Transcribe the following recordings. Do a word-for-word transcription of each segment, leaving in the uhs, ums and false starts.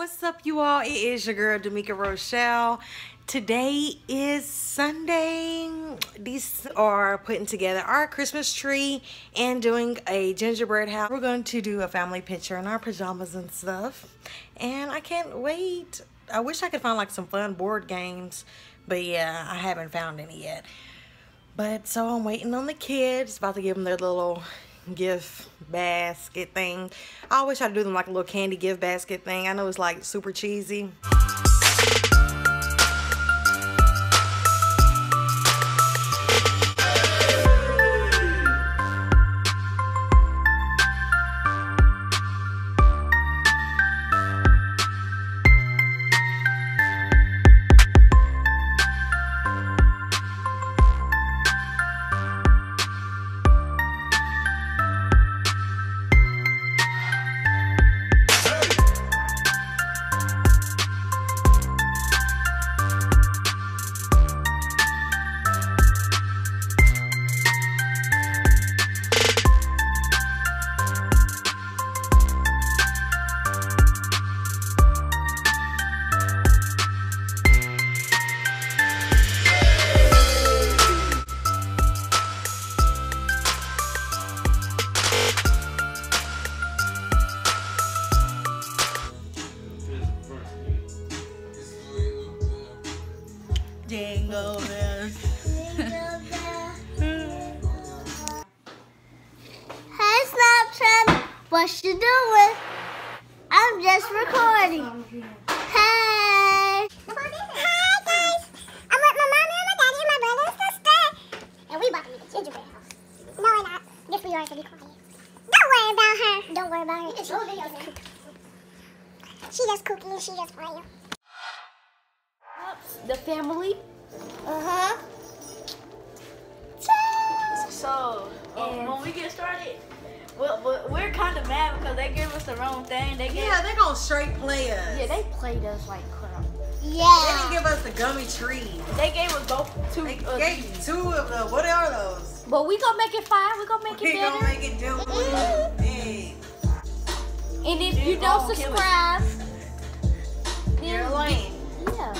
What's up, you all? It is your girl, Dameka Rochelle. Today is Sunday. These are putting together our Christmas tree and doing a gingerbread house. We're going to do a family picture in our pajamas and stuff. And I can't wait. I wish I could find like some fun board games, but yeah, I haven't found any yet. But so I'm waiting on the kids, about to give them their little gift basket thing. I always try to do them like a little candy gift basket thing. I know it's like super cheesy. Jingle bells. Jingle bells. Hey, Snapchat. What you doing? I'm just recording. Hey. Hi, guys. I'm with my mommy and my daddy and my brother and sister. And we about to make a gingerbread house. No, we're not. Just for you to be quiet. Don't worry about her. Don't worry about her. It's all videos now. She just cooking and she just playing. The family. Uh-huh. So, um, when we get started, we're, we're, we're kind of mad because they gave us the wrong thing. They gave, yeah, they're going to straight play us. Yeah, they played us like crap. Yeah. They didn't give us the gummy trees. They gave us both two. They uh, gave you two of them. What are those? But we going to make it five. We're going to make we it better. We're going to make it do big. And if you don't subscribe, you're lame. Yeah.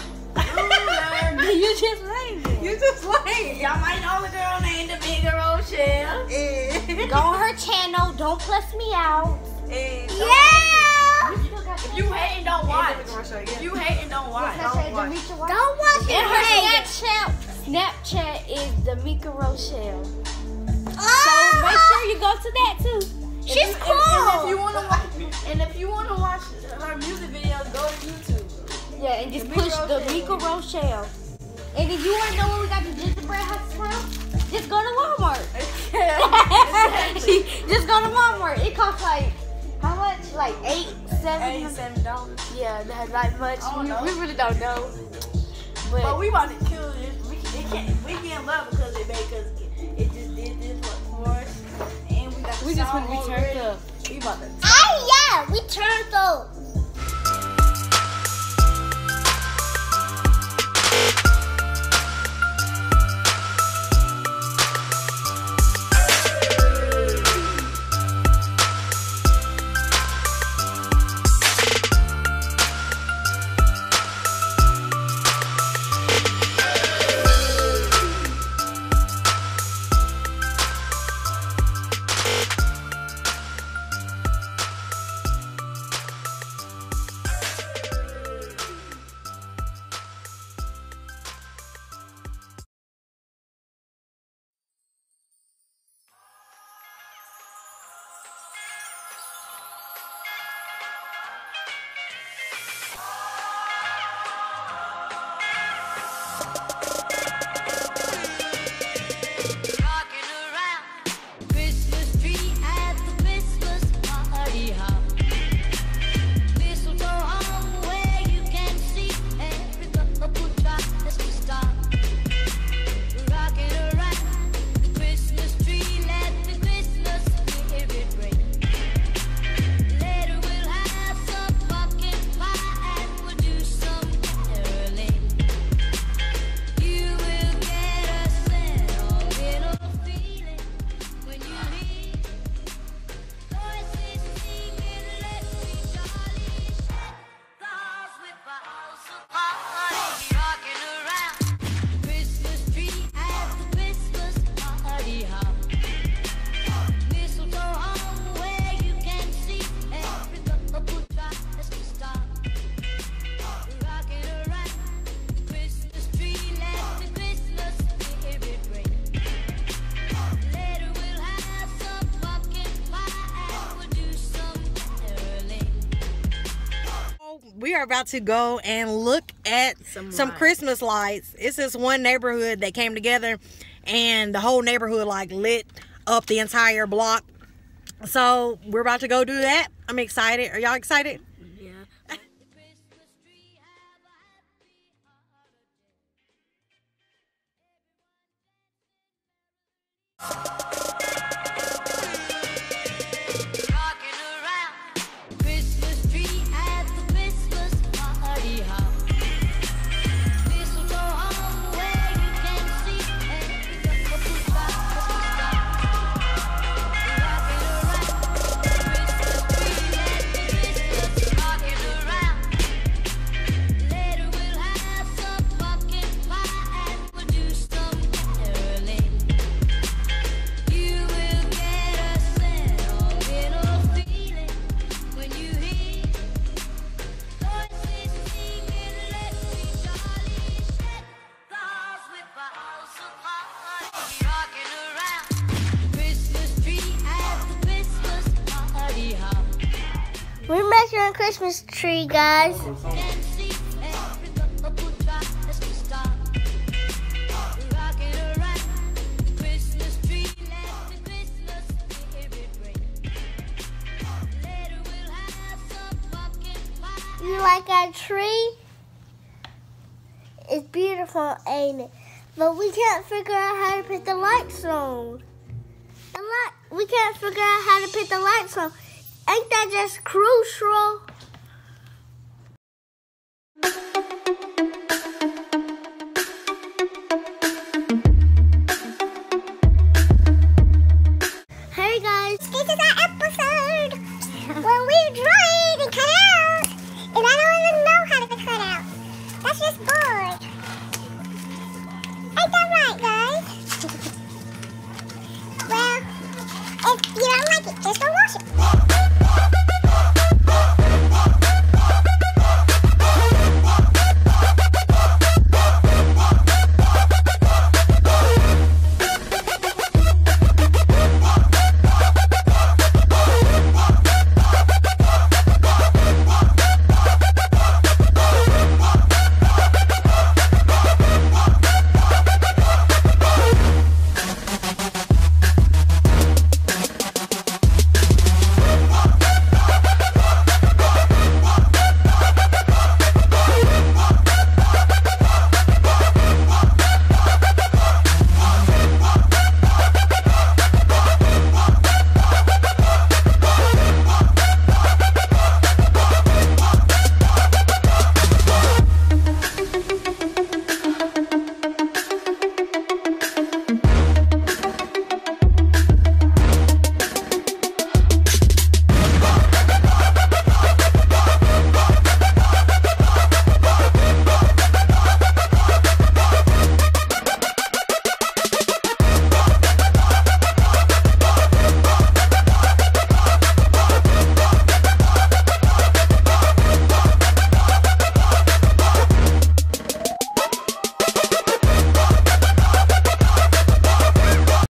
You just lame. You just lame. Y'all might know the girl named Dameka Rochelle. Yeah. Go on her channel. Don't plus me out. Yeah. yeah. If you hate and don't watch. If you hate and don't watch. Don't watch. Don't watch. Don't watch. And her Snapchat, Snapchat is Dameka Rochelle. Oh. So make sure you go to that too. She's if you, cool. If, and if you want to watch, and if you want to watch her music videos, go to YouTube. Yeah, and just Dameka push Dameka Rochelle. And if you want to know where we got the gingerbread house from, just go to Walmart. Just go to Walmart. It costs like, how much? Like eight, seven? Eight, seven dollars. Yeah, not, not much. We, we really don't know. But, but we about to kill it. We, it can't, we can't love because it make us, it just did this for us. And we got We just want to be turned up. We about to turn up. Oh yeah, we turned up. we are about to go and look at some, some lights. Christmas lights. It's this one neighborhood that came together, and the whole neighborhood like lit up the entire block. So we're about to go do that. I'm excited. Are y'all excited? Yeah. We're measuring Christmas tree, guys. You like our tree? It's beautiful, ain't it? But we can't figure out how to put the lights on. The light, we can't figure out how to put the lights on. Ain't that just crucial? Hey guys, this is our episode where we're drawing and cut out, and I don't even know how to cut out. That's just bored. Ain't that right, guys? Well, if you don't like it, just go wash it.